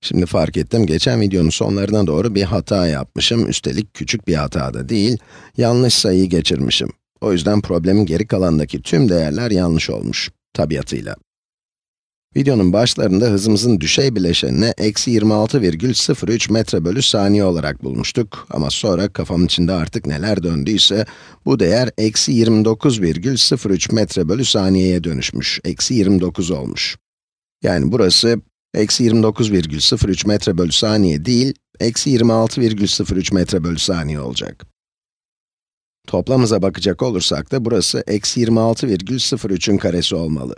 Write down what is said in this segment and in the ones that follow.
Şimdi fark ettim, geçen videonun sonlarına doğru bir hata yapmışım. Üstelik küçük bir hata da değil, yanlış sayıyı geçirmişim. O yüzden problemin geri kalandaki tüm değerler yanlış olmuş, tabiatıyla. Videonun başlarında hızımızın düşey bileşenini -26,03 metre bölü saniye olarak bulmuştuk. Ama sonra kafamın içinde artık neler döndüyse, bu değer -29,03 metre bölü saniyeye dönüşmüş, -29 olmuş. Yani burası, -29,03 metre bölü saniye değil, -26,03 metre bölü saniye olacak. Toplamıza bakacak olursak da burası -26,03'ün karesi olmalı.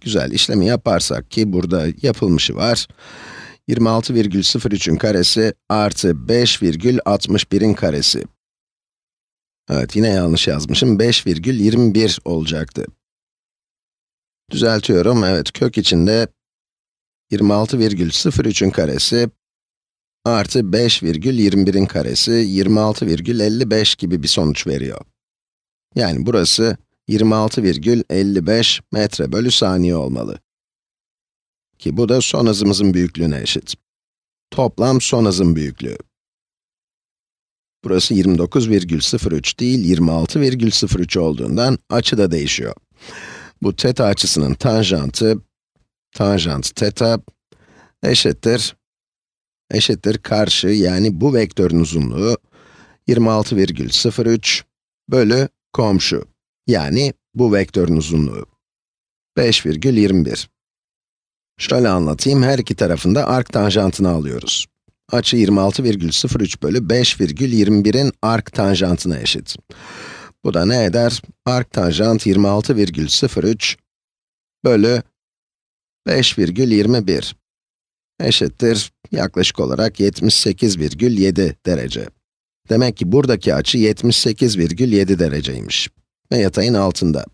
Güzel, işlemi yaparsak ki burada yapılmışı var. 26,03'ün karesi artı 5,61'in karesi. Evet, yine yanlış yazmışım. 5,21 olacaktı. Düzeltiyorum, evet, kök içinde 26,03'ün karesi artı 5,21'in karesi 26,55 gibi bir sonuç veriyor. Yani burası 26,55 metre bölü saniye olmalı. Ki bu da son hızımızın büyüklüğüne eşit. Toplam son hızın büyüklüğü. Burası 29,03 değil, 26,03 olduğundan açı da değişiyor. Bu teta açısının tanjantı, tanjant teta, eşittir karşı, yani bu vektörün uzunluğu, 26,03 bölü komşu, yani bu vektörün uzunluğu, 5,21. Şöyle anlatayım, her iki tarafında ark tanjantını alıyoruz. Açı 26,03 bölü 5,21'in ark tanjantına eşit. Bu da ne eder? Ark tanjant 26,03 bölü 5,21 eşittir yaklaşık olarak 78,7 derece. Demek ki buradaki açı 78,7 dereceymiş ve yatayın altında.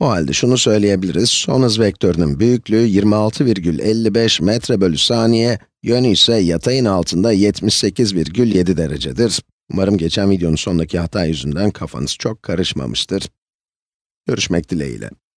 O halde şunu söyleyebiliriz, son hız vektörünün büyüklüğü 26,55 metre bölü saniye, yönü ise yatayın altında 78,7 derecedir. Umarım geçen videonun sonundaki hata yüzünden kafanız çok karışmamıştır. Görüşmek dileğiyle.